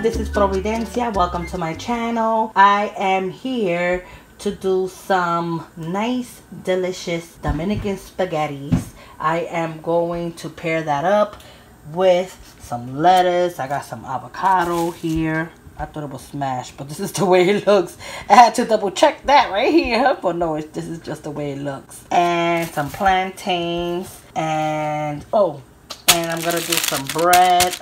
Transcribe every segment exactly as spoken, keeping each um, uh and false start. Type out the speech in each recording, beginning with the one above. This is Providencia. Welcome to my channel. I am here to do some nice, delicious Dominican spaghettis. I am going to pair that up with some lettuce. I got some avocado here. I thought it was smashed, but this is the way it looks. I had to double check that right here, but no, it's, this is just the way it looks. And some plantains, and oh, and I'm gonna do some bread.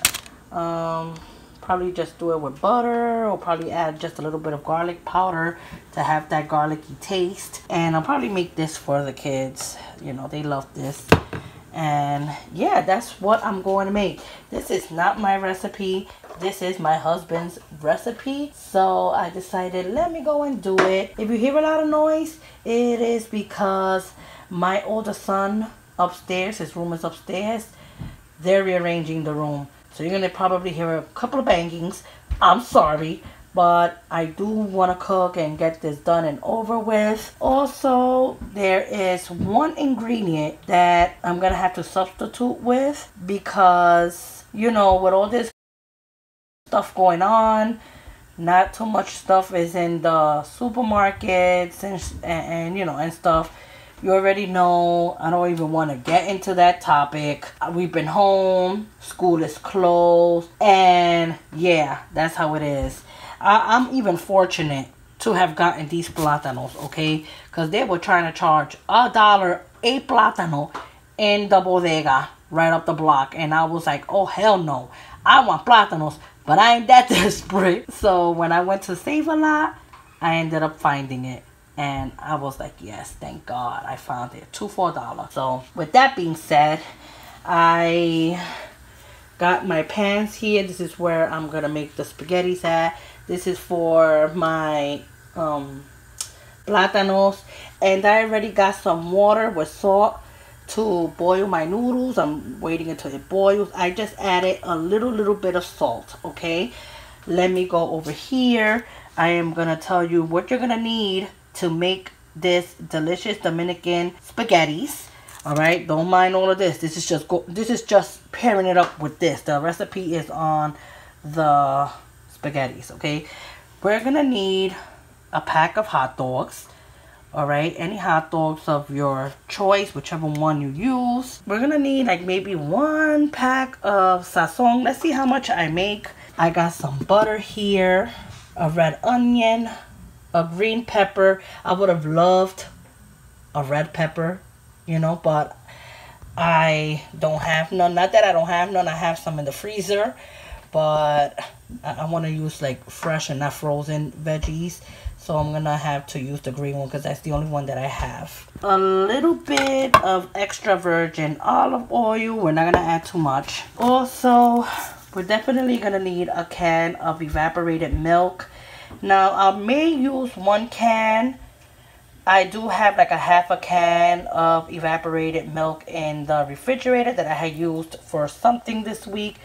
Um, probably just do it with butter, or probably add just a little bit of garlic powder to have that garlicky taste. And I'll probably make this for the kids. You know, they love this. And yeah, that's what I'm going to make. This is not my recipe. This is my husband's recipe, so I decided let me go and do it. If you hear a lot of noise, it is because my older son upstairs, his room is upstairs, they're rearranging the room. So you're gonna probably hear a couple of bangings. I'm sorry, but I do want to cook and get this done and over with. Also, there is one ingredient that I'm gonna have to substitute with because, you know, with all this stuff going on, not too much stuff is in the supermarkets and, and, and you know and stuff. You already know I don't even want to get into that topic. We've been home, school is closed, and yeah, that's how it is. I, I'm even fortunate to have gotten these platanos, okay, because they were trying to charge a dollar a plátano in the bodega right up the block, and I was like, oh hell no, I want plátanos. But I ain't that desperate. So when I went to Save a Lot, I ended up finding it. And I was like, yes, thank God I found it. Two for a dollar. So with that being said, I got my pans here. This is where I'm going to make the spaghettis at. This is for my um, plátanos. And I already got some water with salt to boil my noodles. I'm waiting until it boils. I just added a little little bit of salt. Okay, let me go over here. I am gonna tell you what you're gonna need to make this delicious Dominican spaghettis. All right, don't mind all of this. This is just go this is just pairing it up with this. The recipe is on the spaghettis. Okay, we're gonna need a pack of hot dogs. Alright, any hot dogs of your choice, whichever one you use. We're gonna need like maybe one pack of sazon. Let's see how much I make. I got some butter here, a red onion, a green pepper. I would have loved a red pepper, you know, but I don't have none. Not that I don't have none, I have some in the freezer, but I, I want to use like fresh and not frozen veggies. So I'm gonna have to use the green one because that's the only one that I have. A little bit of extra virgin olive oil. We're not gonna add too much. Also, we're definitely gonna need a can of evaporated milk. Now I may use one can. I do have like a half a can of evaporated milk in the refrigerator that I had used for something this week.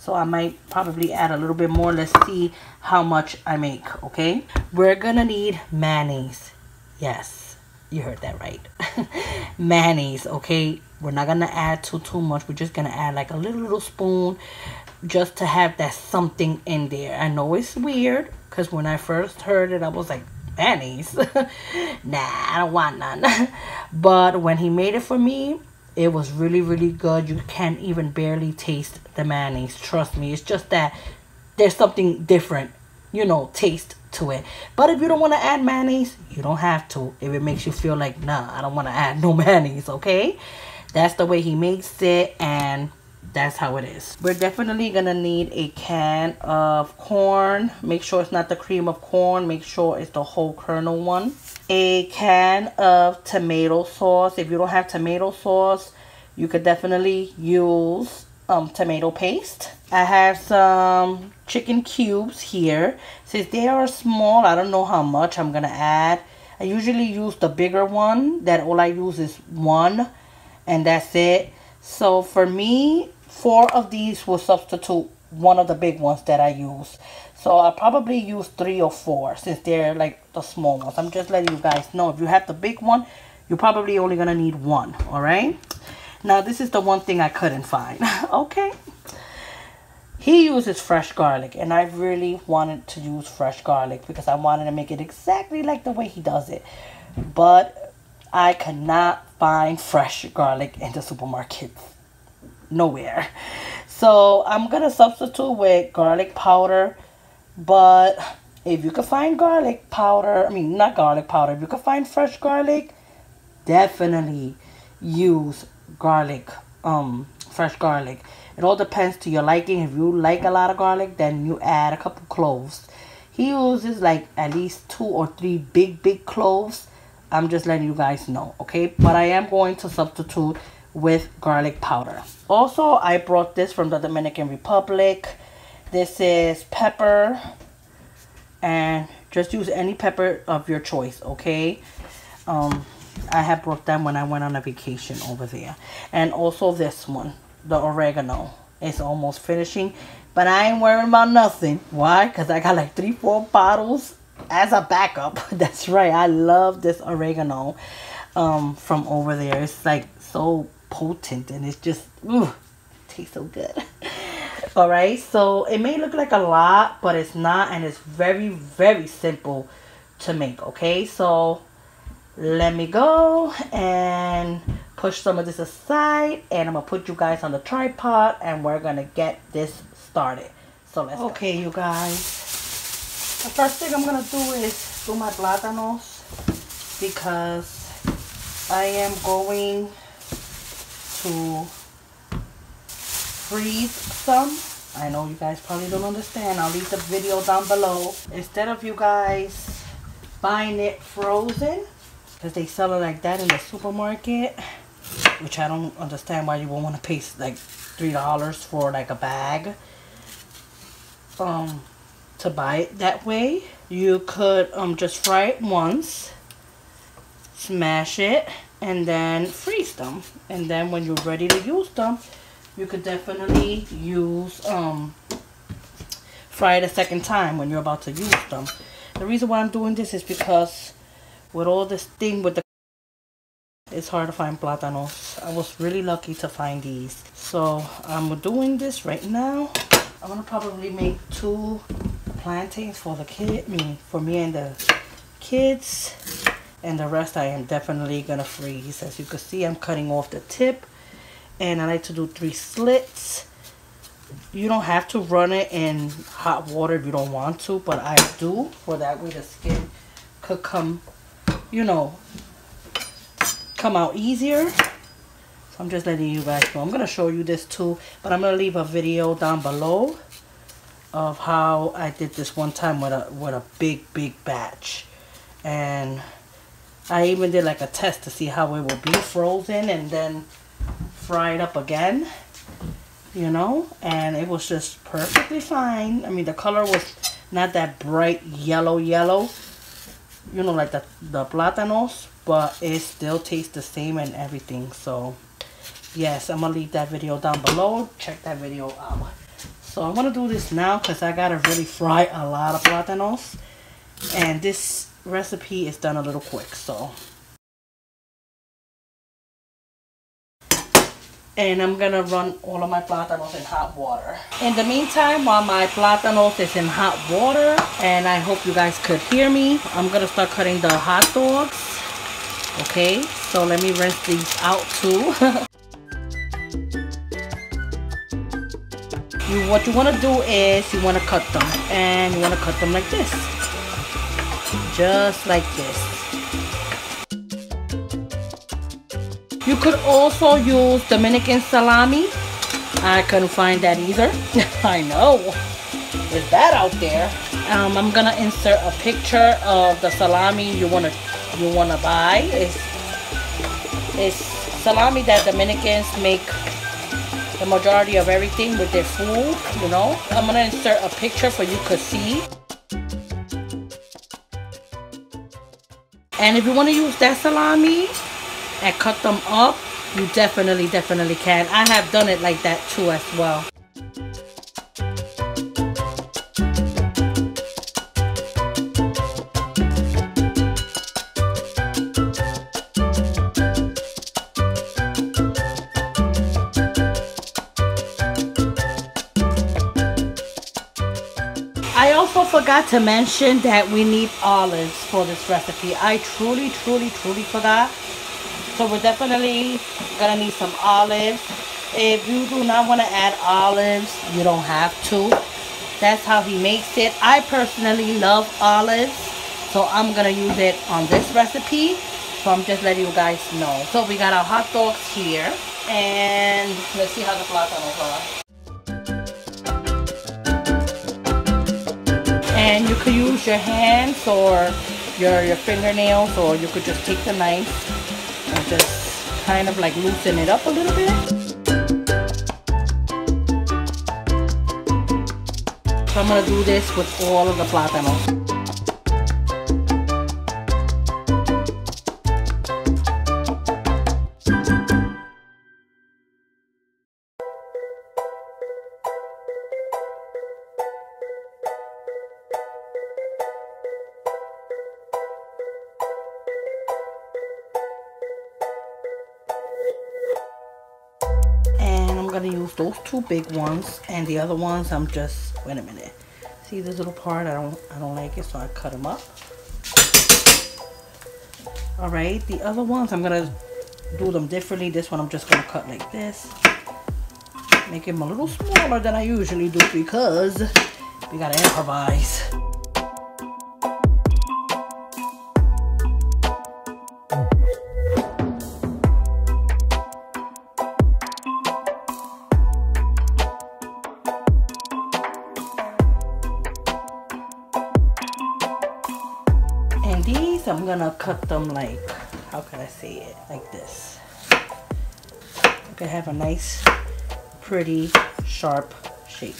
So I might probably add a little bit more. Let's see how much I make, okay? We're gonna need mayonnaise. Yes, you heard that right. Mayonnaise, okay? We're not gonna add too, too much. We're just gonna add like a little, little spoon just to have that something in there. I know it's weird because when I first heard it, I was like, mayonnaise? Nah, I don't want none. But when he made it for me, it was really, really good. You can't even barely taste the mayonnaise. Trust me. It's just that there's something different, you know, taste to it. But if you don't want to add mayonnaise, you don't have to. If it makes you feel like, nah, I don't want to add no mayonnaise, okay? That's the way he makes it, and that's how it is. We're definitely going to need a can of corn. Make sure it's not the cream of corn. Make sure it's the whole kernel one. A can of tomato sauce. If you don't have tomato sauce, you could definitely use um, tomato paste. I have some chicken cubes here. Since they are small, I don't know how much I'm gonna add. I usually use the bigger one. That all I use is one, and that's it. So for me, four of these will substitute one of the big ones that I use. So I'll probably use three or four since they're like the small ones. I'm just letting you guys know. If you have the big one, you're probably only going to need one. All right. Now, this is the one thing I couldn't find. Okay. He uses fresh garlic, and I really wanted to use fresh garlic because I wanted to make it exactly like the way he does it. But I could not find fresh garlic in the supermarket. Nowhere. So I'm going to substitute with garlic powder. But if you can find garlic powder, I mean not garlic powder, if you can find fresh garlic, definitely use garlic, um, fresh garlic. It all depends to your liking. If you like a lot of garlic, then you add a couple cloves. He uses like at least two or three big, big cloves. I'm just letting you guys know, okay? But I am going to substitute with garlic powder. Also, I brought this from the Dominican Republic. This is pepper. And just use any pepper of your choice, okay? Um, I have brought them when I went on a vacation over there. And also this one. The oregano is almost finishing, but I ain't worrying about nothing. Why? Because I got like three, four bottles as a backup. That's right. I love this oregano um, from over there. It's like so potent, and it's just ooh, tastes so good. All right. So it may look like a lot, but it's not, and it's very, very simple to make. Okay. So let me go and push some of this aside, and I'm gonna put you guys on the tripod, and we're gonna get this started. So let's okay, go. You guys. The first thing I'm gonna do is do my plátanos, because I am going to freeze some. I know you guys probably don't understand. I'll leave the video down below. Instead of you guys buying it frozen, because they sell it like that in the supermarket, which I don't understand why you would want to pay like three dollars for like a bag um, to buy it that way. You could um, just fry it once, smash it, and then freeze them. And then when you're ready to use them, you could definitely use, um, fry it a second time when you're about to use them. The reason why I'm doing this is because with all this thing with the it's hard to find plátanos. I was really lucky to find these. So I'm doing this right now. I'm gonna probably make two plantains for the kid, me, for me and the kids. And the rest I am definitely gonna freeze. As you can see, I'm cutting off the tip. And I like to do three slits. You don't have to run it in hot water if you don't want to, but I do, for that way the skin could come, you know, come out easier. So I'm just letting you guys know. I'm gonna show you this too, but I'm gonna leave a video down below of how I did this one time with a with a big big batch, and I even did like a test to see how it would be frozen and then fried up again, you know, and it was just perfectly fine. I mean, the color was not that bright yellow yellow, you know, like the, the plátanos, but it still tastes the same and everything. So yes, I'm gonna leave that video down below. Check that video out. So I'm gonna do this now because I gotta really fry a lot of plátanos, and this recipe is done a little quick. So, and I'm gonna run all of my plátanos in hot water. In the meantime, while my plátanos is in hot water, and I hope you guys could hear me, I'm gonna start cutting the hot dogs. Okay, so let me rinse these out too. you, what you want to do is you want to cut them, and you want to cut them like this, just like this. You could also use Dominican salami. I couldn't find that either. I know, is that out there? Um, I'm gonna insert a picture of the salami you want to. You want to buy is is salami that Dominicans make the majority of everything with their food, you know. I'm gonna insert a picture for you could see. And if you want to use that salami and cut them up, you definitely definitely can. I have done it like that too as well. forgot to mention that we need olives for this recipe. I truly, truly, truly forgot. So we're definitely gonna need some olives. If you do not want to add olives, you don't have to. That's how he makes it. I personally love olives, so I'm gonna use it on this recipe. So I'm just letting you guys know. So we got our hot dogs here, and let's see how the plátanos are. And you could use your hands or your, your fingernails, or you could just take the knife and just kind of like loosen it up a little bit. So I'm going to do this with all of the plátanos. Gonna use those two big ones, and the other ones I'm just, wait a minute, see this little part, I don't I don't like it, so I cut them up. All right, the other ones I'm gonna do them differently. This one I'm just gonna cut like this, make them a little smaller than I usually do because we gotta improvise. I'm gonna cut them like, how can I say it, like this. You can have a nice, pretty, sharp shape.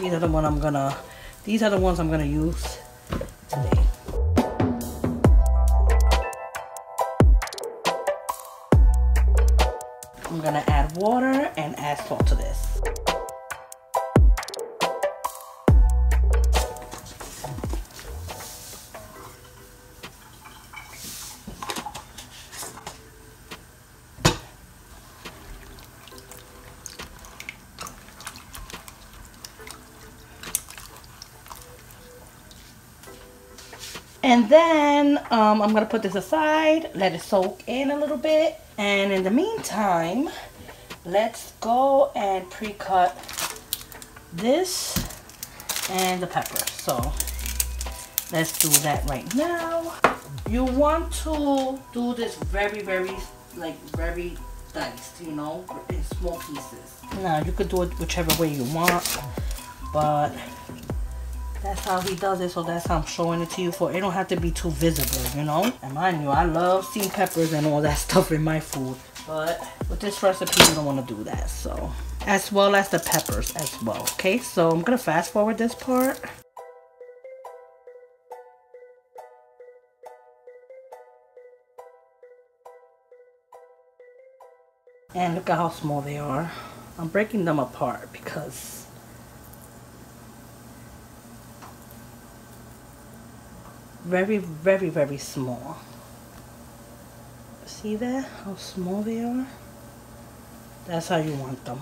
These are the one I'm gonna, these are the ones I'm gonna use today. I'm gonna add water and add salt to this. And then um, I'm gonna put this aside, let it soak in a little bit. And in the meantime, let's go and pre-cut this and the pepper. So let's do that right now. You want to do this very, very, like very diced, you know, in small pieces. Now you could do it whichever way you want, but that's how he does it, so that's how I'm showing it to you, for it don't have to be too visible, you know? And mind you, I love steamed peppers and all that stuff in my food, but with this recipe, you don't want to do that, so. As well as the peppers as well, okay? So I'm gonna fast forward this part. And look at how small they are. I'm breaking them apart because very, very, very small. See that? How small they are? That's how you want them.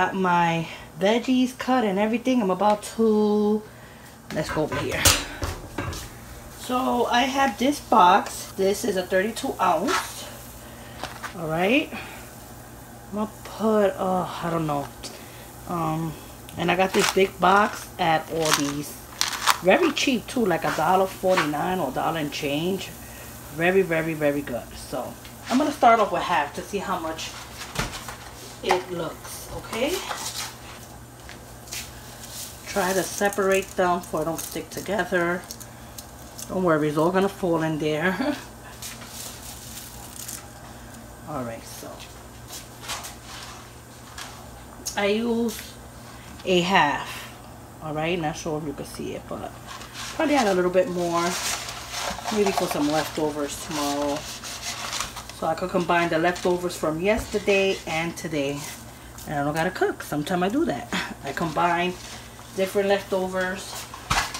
got my veggies cut and everything. I'm about to, let's go over here. So I have this box. This is a thirty-two ounce. All right. I'm gonna put, uh, I don't know. Um, and I got this big box at Aldi's. Very cheap too, like a dollar forty-nine or dollar and change. Very, very, very good. So I'm gonna start off with half to see how much it looks. Okay. Try to separate them so it don't stick together. Don't worry, it's all gonna fall in there. Alright, so I used a half. Alright, not sure if you can see it, but probably add a little bit more. Maybe for some leftovers tomorrow. So I could combine the leftovers from yesterday and today. And I don't gotta cook. Sometimes I do that. I combine different leftovers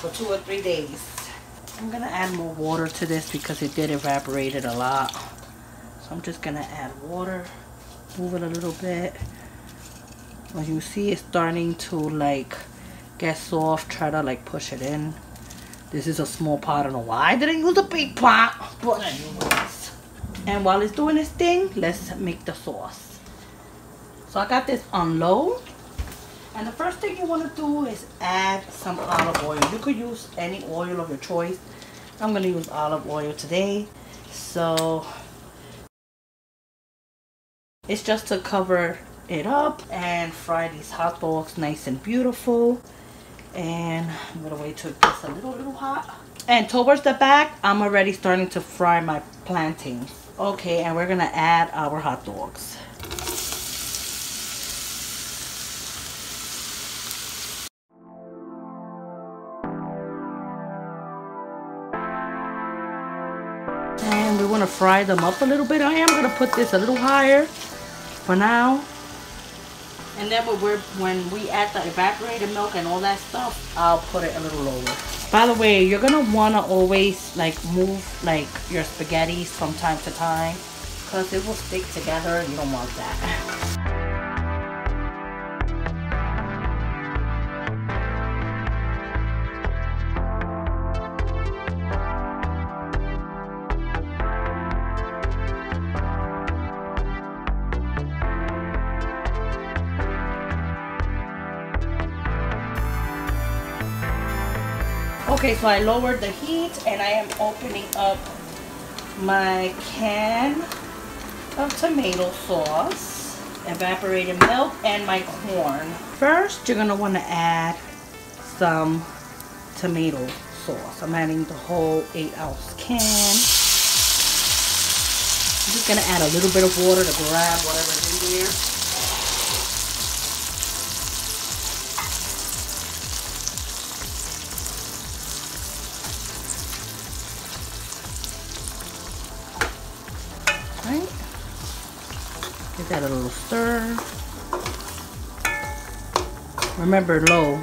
for two or three days. I'm gonna add more water to this because it did evaporate it a lot. So I'm just gonna add water, move it a little bit. As you see, it's starting to like get soft. Try to like push it in. This is a small pot. I don't know why I didn't use a big pot, but anyways. And while it's doing its thing, let's make the sauce. So I got this on low. And the first thing you want to do is add some olive oil. You could use any oil of your choice. I'm going to use olive oil today. So it's just to cover it up and fry these hot dogs nice and beautiful. And I'm going to wait till it gets a little, little hot. And towards the back, I'm already starting to fry my plantains. Okay, and we're going to add our hot dogs. And we want to fry them up a little bit. I am going to put this a little higher for now. And then when, we're, when we add the evaporated milk and all that stuff, I'll put it a little lower. By the way, you're going to want to always like move like your spaghetti from time to time, because it will stick together and you don't want that. Okay, so I lowered the heat and I am opening up my can of tomato sauce, evaporated milk, and my corn. First, you're gonna wanna add some tomato sauce. I'm adding the whole eight ounce can. I'm just gonna add a little bit of water to grab whatever's in there. Give that a little stir. Remember, low.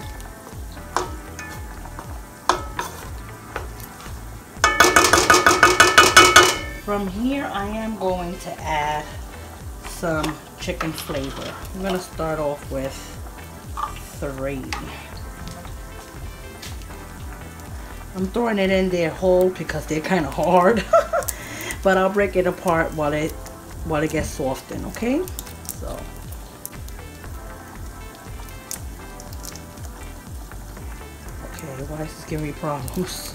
From here, I am going to add some chicken flavor. I'm going to start off with three. I'm throwing it in there whole because they're kind of hard. But I'll break it apart while it while it gets softened, okay? So okay, why is this giving me problems?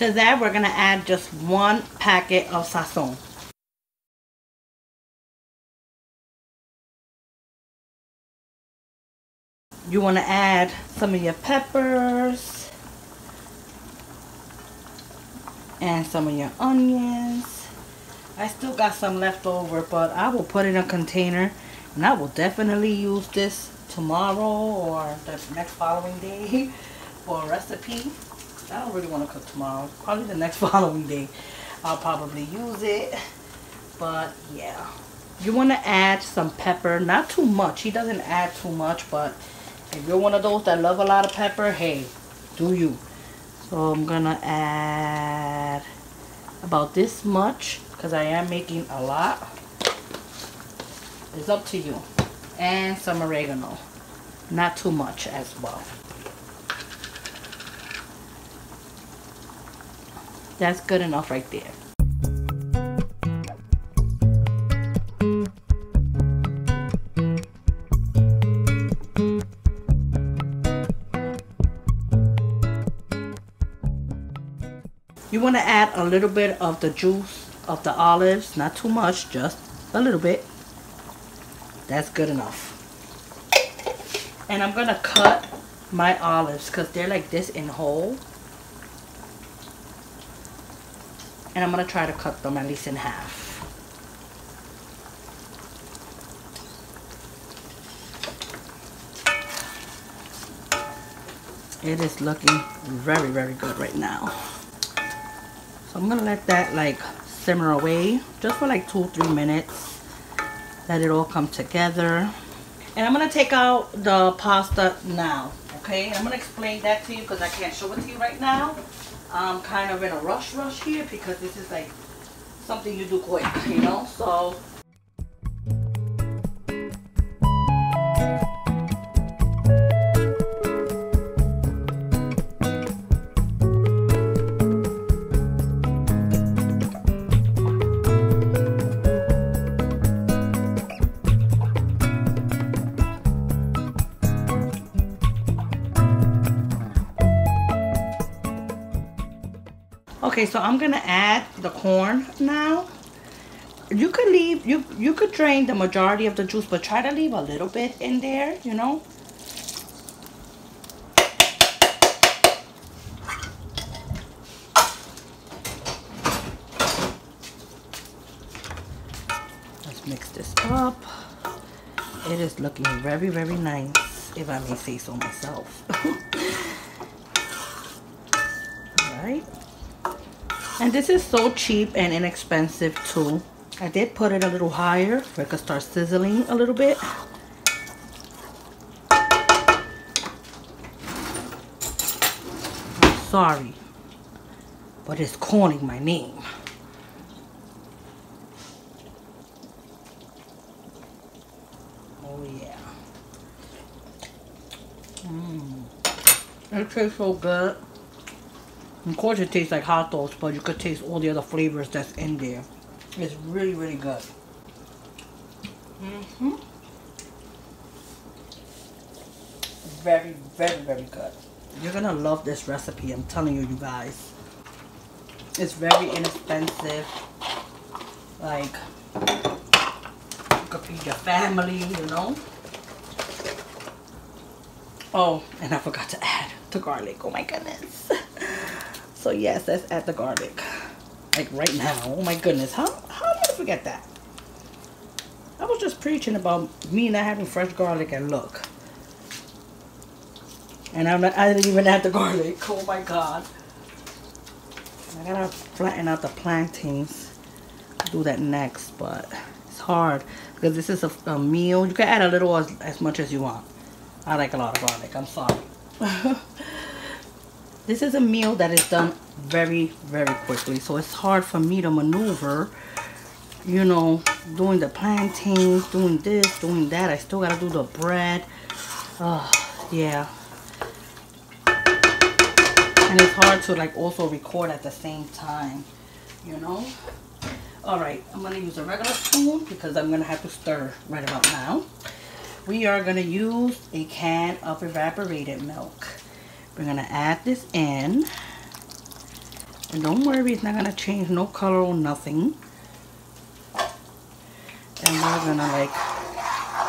To that, we're going to add just one packet of sazon. You want to add some of your peppers and some of your onions. I still got some left over, but I will put in a container, and I will definitely use this tomorrow or the next following day for a recipe. I don't really want to cook tomorrow. Probably the next following day I'll probably use it. But yeah, you want to add some pepper. Not too much. He doesn't add too much, but if you're one of those that love a lot of pepper, hey, do you. So I'm going to add about this much, because I am making a lot. It's up to you. And some oregano. Not too much as well. That's good enough right there. You want to add a little bit of the juice of the olives, not too much, just a little bit. That's good enough. And I'm gonna cut my olives because they're like this in whole, and I'm gonna try to cut them at least in half. It is looking very, very good right now. So I'm gonna let that like simmer away just for like two, three minutes. Let it all come together. And I'm gonna take out the pasta now, okay? And I'm gonna explain that to you because I can't show it to you right now. I'm kind of in a rush rush here because this is like something you do quick, you know? So. Okay, so I'm gonna add the corn now. You could leave, you you could drain the majority of the juice, but try to leave a little bit in there, you know. Let's mix this up. It is looking very, very nice, if I may say so myself. All right. And this is so cheap and inexpensive too. I did put it a little higher so it could start sizzling a little bit. I'm sorry, but it's calling my name. Oh yeah. Mmm. It tastes so good. Of course it tastes like hot dogs, but you could taste all the other flavors that's in there. It's really, really good. Mm-hmm. Very, very, very good. You're gonna love this recipe, I'm telling you, you guys. It's very inexpensive. Like, you could feed your family, you know. Oh, and I forgot to add the garlic. Oh my goodness. So yes, let's add the garlic, like right now. Oh my goodness, how, how did I forget that? I was just preaching about me not having fresh garlic, and look. And I'm not, I didn't even add the garlic, oh my God. I gotta flatten out the plantains. I'll do that next, but it's hard because this is a, a meal. You can add a little as, as much as you want. I like a lot of garlic, I'm sorry. This is a meal that is done very, very quickly. So it's hard for me to maneuver, you know, doing the plantains, doing this, doing that. I still gotta do the bread. Oh, yeah. And it's hard to like also record at the same time, you know? All right, I'm gonna use a regular spoon because I'm gonna have to stir right about now. We are gonna use a can of evaporated milk. We're gonna add this in, and don't worry, it's not gonna change no color or nothing. And we're gonna like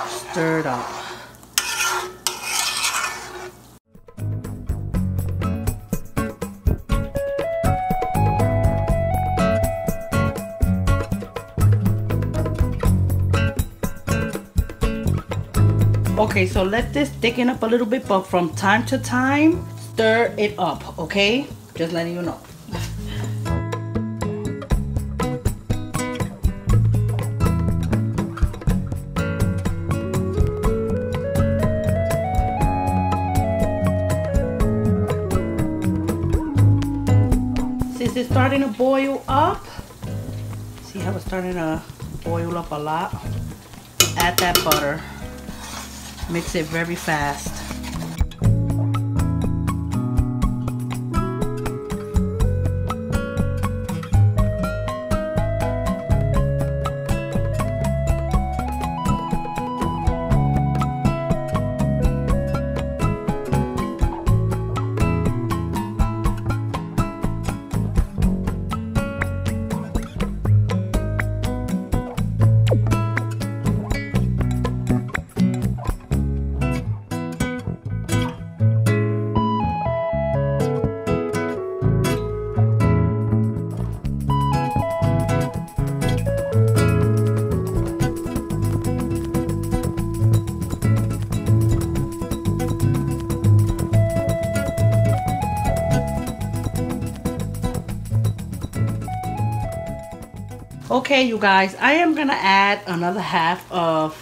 stir it up. Okay, so let this thicken up a little bit, but from time to time, stir it up, okay? Just letting you know. Since it's starting to boil up, see how it's starting to boil up a lot? Add that butter. Mix it very fast. Okay, you guys, I am gonna add another half of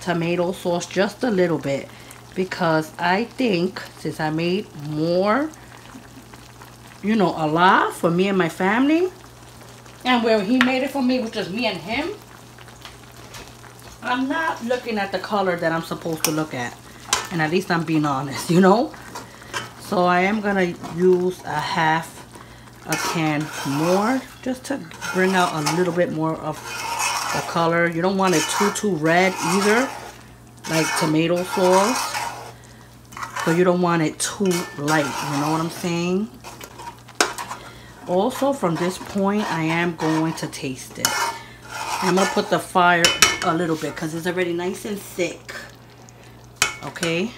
tomato sauce, just a little bit, because I think since I made more, you know, a lot for me and my family, and where he made it for me was just me and him, I'm not looking at the color that I'm supposed to look at, and at least I'm being honest, you know? So I am gonna use a half a can more, just to bring out a little bit more of the color. You don't want it too too red either, like tomato sauce, so you don't want it too light, you know what I'm saying? Also, from this point I am going to taste it. I'm gonna put the fire a little bit because it's already nice and thick, okay?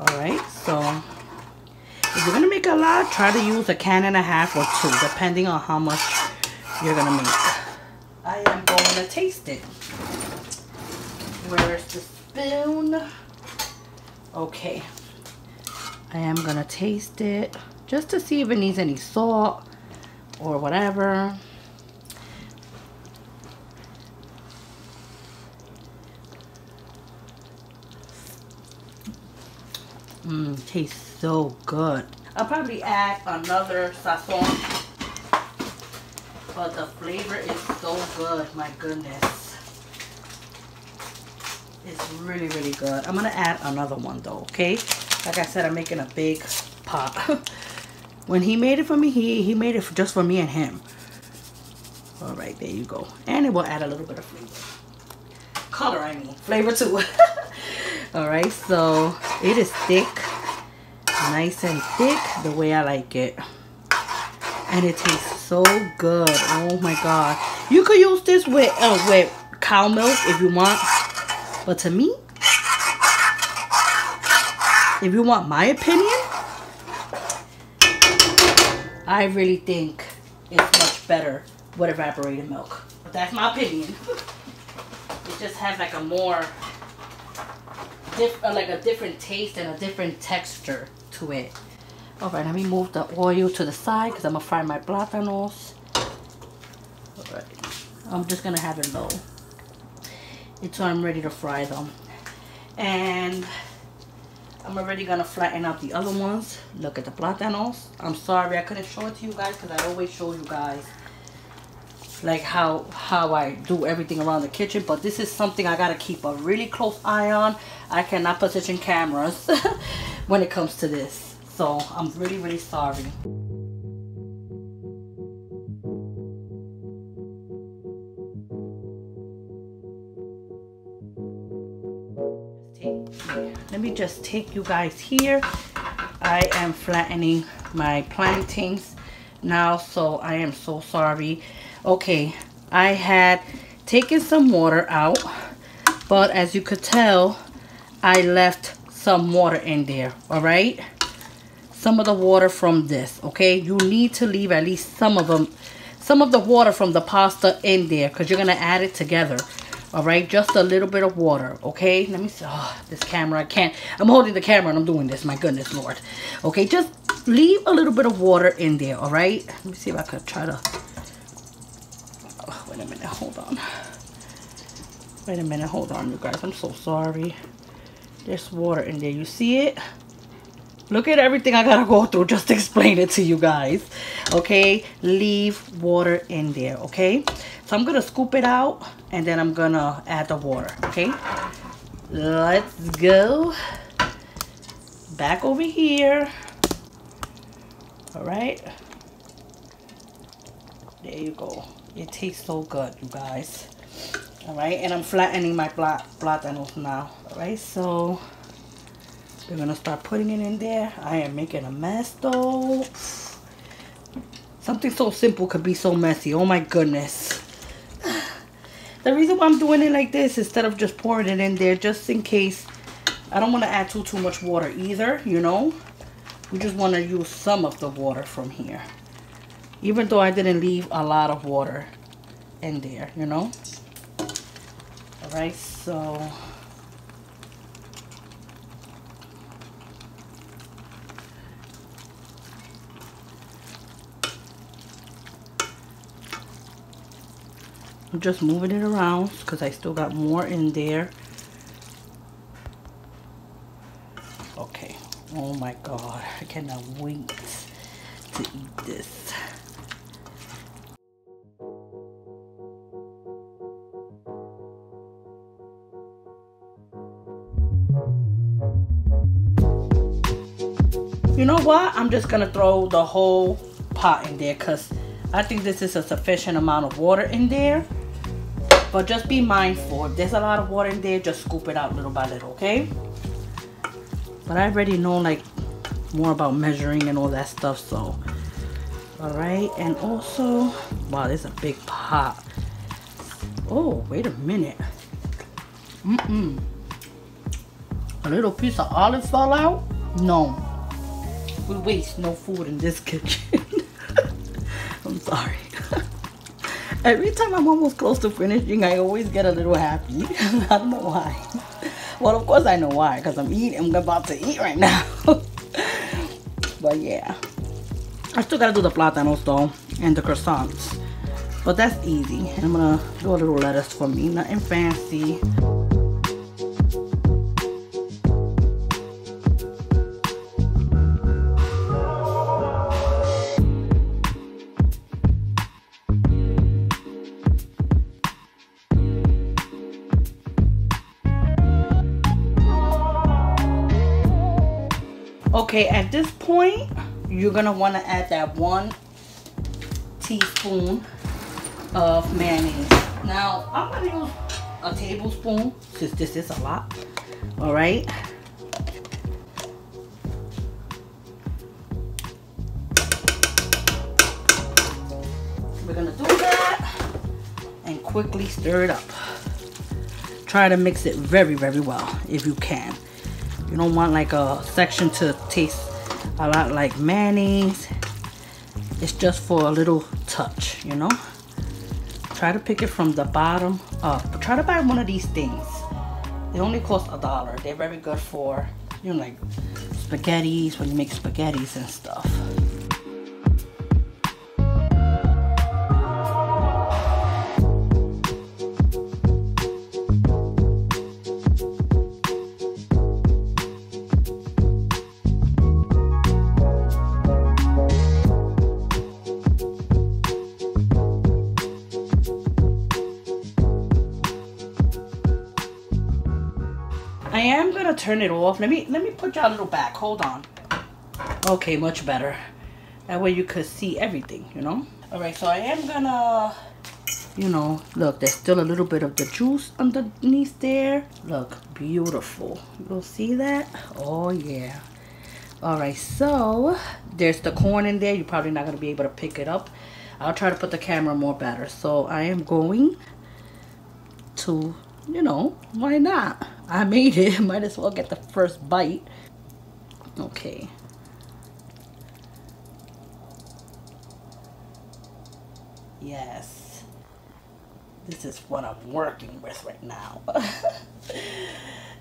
Alright, so if you're gonna make a lot, try to use a can and a half or two, depending on how much you're gonna make. I am going to taste it. Where's the spoon? Okay. I am gonna taste it just to see if it needs any salt or whatever. Mmm, tastes so good. I'll probably add another sazon, but the flavor is so good, my goodness. It's really, really good. I'm gonna add another one though, okay? Like I said, I'm making a big pot. When he made it for me, he, he made it for, just for me and him. All right, there you go. And it will add a little bit of flavor. Color, I mean. Flavor too. All right, so it is thick. Nice and thick, the way I like it, and it tastes so good. Oh my god, you could use this with uh, with cow milk if you want, but to me, if you want my opinion, I really think it's much better with evaporated milk, but that's my opinion. It just has like a more diff uh, like a different taste and a different texture to it. All right, let me move the oil to the side because I'm gonna fry my plátanos. All right, I'm just gonna have it low until I'm ready to fry them, and I'm already gonna flatten out the other ones. Look at the plátanos. I'm sorry I couldn't show it to you guys because I always show you guys like how how I do everything around the kitchen, but this is something I gotta keep a really close eye on. I cannot position cameras when it comes to this, so I'm really really sorry. Let me just take you guys here. I am flattening my plantains now, so I am so sorry. Okay, I had taken some water out, but as you could tell, I left some water in there, all right? Some of the water from this, okay? You need to leave at least some of them, some of the water from the pasta in there, because you're going to add it together. All right, just a little bit of water, okay? Let me see. Oh, this camera, I can't. I'm holding the camera and I'm doing this. My goodness, Lord. Okay, just leave a little bit of water in there, all right? Let me see if I could try to... Oh, wait a minute. Hold on. Wait a minute. Hold on, you guys. I'm so sorry. There's water in there. You see it? Look at everything I gotta go through just to explain it to you guys. Okay, leave water in there, okay? So I'm gonna scoop it out and then I'm gonna add the water, okay? Let's go back over here. All right, there you go. It tastes so good, you guys. All right, and I'm flattening my plátanos now. All right, so we're gonna start putting it in there. I am making a mess though. Something so simple could be so messy. Oh my goodness. The reason why I'm doing it like this instead of just pouring it in there, just in case, I don't want to add too too much water either, you know. We just want to use some of the water from here, even though I didn't leave a lot of water in there, you know. All right, so I'm just moving it around because I still got more in there. Okay. Oh my God. I cannot wait to eat this. You know what? I'm just going to throw the whole pot in there because I think this is a sufficient amount of water in there. But just be mindful, if there's a lot of water in there, just scoop it out little by little, okay? But I already know like more about measuring and all that stuff, so. All right, and also, wow, this is a big pot. Oh, wait a minute. Mm-mm. A little piece of olive fell out? No. We waste no food in this kitchen. I'm sorry. Every time I'm almost close to finishing, I always get a little happy. I don't know why. Well, of course I know why, because I'm eating. I'm about to eat right now. But yeah, I still gotta do the plátanos though and the croissants. But that's easy. I'm gonna do a little lettuce for me. Nothing fancy. Okay, at this point, you're gonna wanna add that one teaspoon of mayonnaise. Now, I'm gonna use a tablespoon, since this is a lot, all right? We're gonna do that and quickly stir it up. Try to mix it very, very well, if you can. You don't want like a section to taste a lot like mayonnaise. It's just for a little touch, you know. Try to pick it from the bottom up. But try to buy one of these things. They only cost a dollar. They're very good for, you know, like spaghettis, when you make spaghettis and stuff. I am gonna turn it off. Let me let me put y'all a little back. Hold on. Okay, much better. That way you could see everything, you know? All right, so I am gonna, you know, look, there's still a little bit of the juice underneath there. Look, beautiful. You'll see that? Oh, yeah. All right, so there's the corn in there. You're probably not gonna be able to pick it up. I'll try to put the camera more better. So I am going to, you know, why not? I made it. Might as well get the first bite. Okay. Yes. this is what I'm working with right now.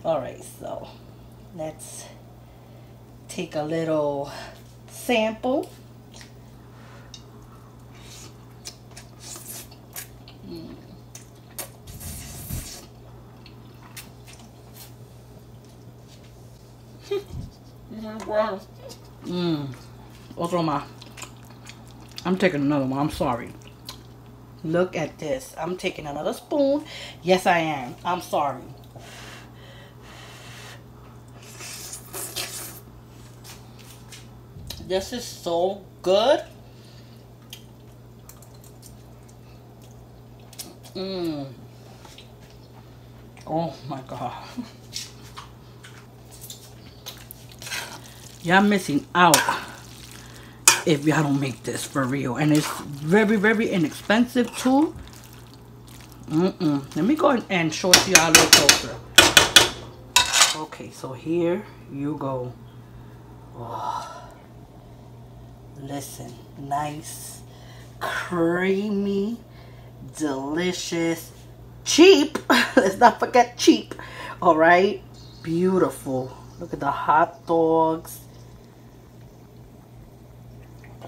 All right, so let's take a little sample. Mm. Wow. Mm. Otro más. I'm taking another one. I'm sorry. Look at this. I'm taking another spoon. Yes, I am. I'm sorry. This is so good. Mmm. Oh my God. Y'all missing out if y'all don't make this, for real. And it's very, very inexpensive too. Mm-mm. Let me go and show it to y'all a little closer. Okay, so here you go. Oh. Listen, nice, creamy, delicious, cheap. Let's not forget cheap. All right, beautiful. Look at the hot dogs.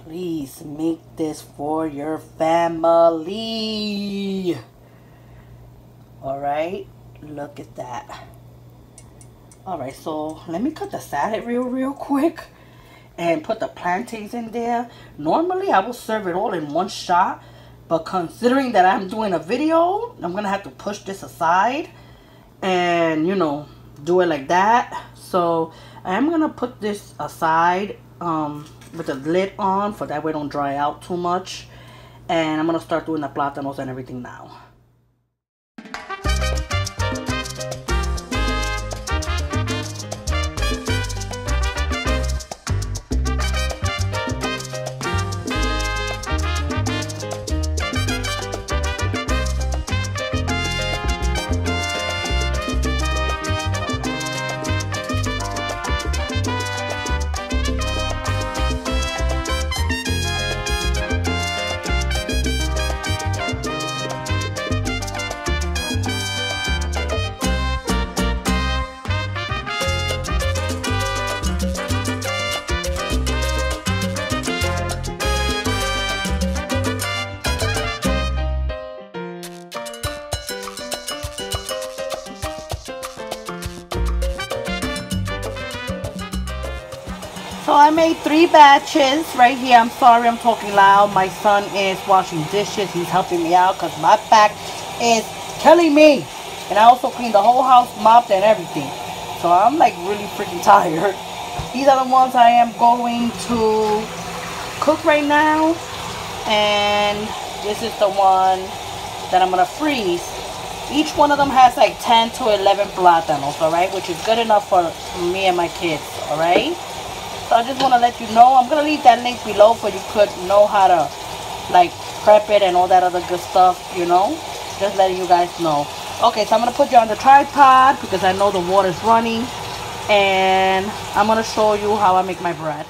Please make this for your family. All right, look at that. All right, so let me cut the salad real, real quick and put the plantains in there. Normally, I will serve it all in one shot, but considering that I'm doing a video, I'm gonna have to push this aside and, you know, do it like that. So I am gonna put this aside um, with the lid on, for that way it don't dry out too much. And I'm gonna start doing the plátanos and everything now. So I made three batches right here. I'm sorry I'm talking loud. My son is washing dishes. He's helping me out because my back is killing me. And I also cleaned the whole house, mopped and everything. So I'm like really freaking tired. These are the ones I am going to cook right now. And this is the one that I'm going to freeze. Each one of them has like ten to eleven plátanos, all right? Which is good enough for me and my kids, all right? So I just want to let you know, I'm going to leave that link below for you could know how to like prep it and all that other good stuff, you know. Just letting you guys know. Okay, so I'm going to put you on the tripod because I know the water's running. And I'm going to show you how I make my bread.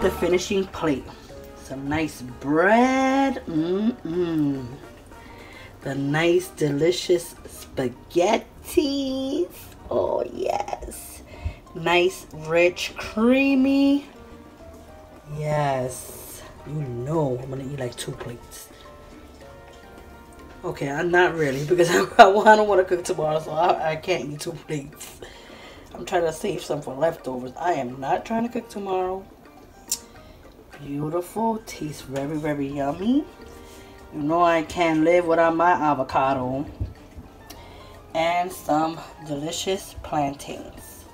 the finishing plate. Some nice bread. Mm-mm. The nice, delicious spaghetti. Oh, yes. Nice, rich, creamy. Yes. You know I'm going to eat like two plates. Okay, I'm not really, because I, I don't want to cook tomorrow, so I, I can't eat two plates. I'm trying to save some for leftovers. I am not trying to cook tomorrow. Beautiful. Tastes very, very yummy. You know I can't live without my avocado. And some delicious plantains.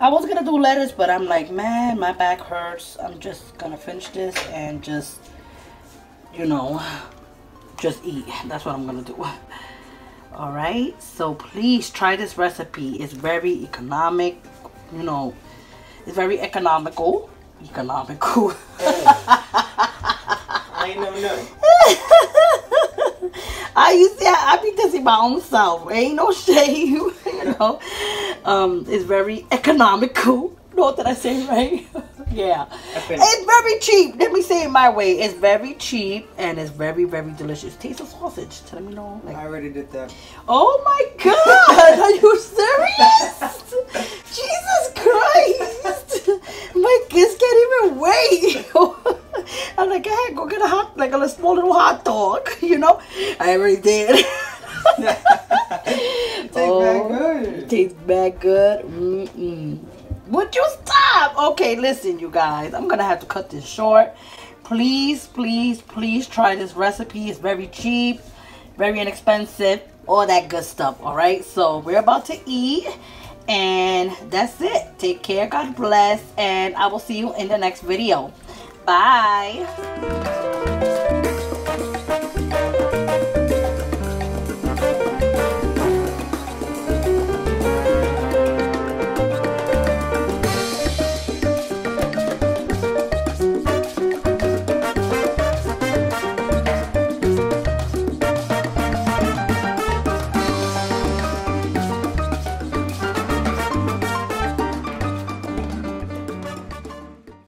I was going to do lettuce, but I'm like, man, my back hurts. I'm just going to finish this and just, you know... just eat. That's what I'm gonna do. All right, so please try this recipe. It's very economic, you know, it's very economical. Economical. Hey. I ain't no no. I used to, I be dissing my own self. Ain't no shame, you know. Um, it's very economical. Know what I say, right? Yeah, it's very cheap. Let me say it my way. It's very cheap and it's very, very delicious. Taste of sausage. Let me know. Like, I already did that. Oh my God! Are you serious? Jesus Christ! My kids can't even wait. I'm like, hey, go get a hot, like a small little hot dog. You know, I already did. Tastes oh, back good. Tastes back good. Mm mm. Would you stop? Okay, listen, you guys. I'm going to have to cut this short. Please, please, please try this recipe. It's very cheap, very inexpensive, all that good stuff, all right? So we're about to eat, and that's it. Take care. God bless, and I will see you in the next video. Bye.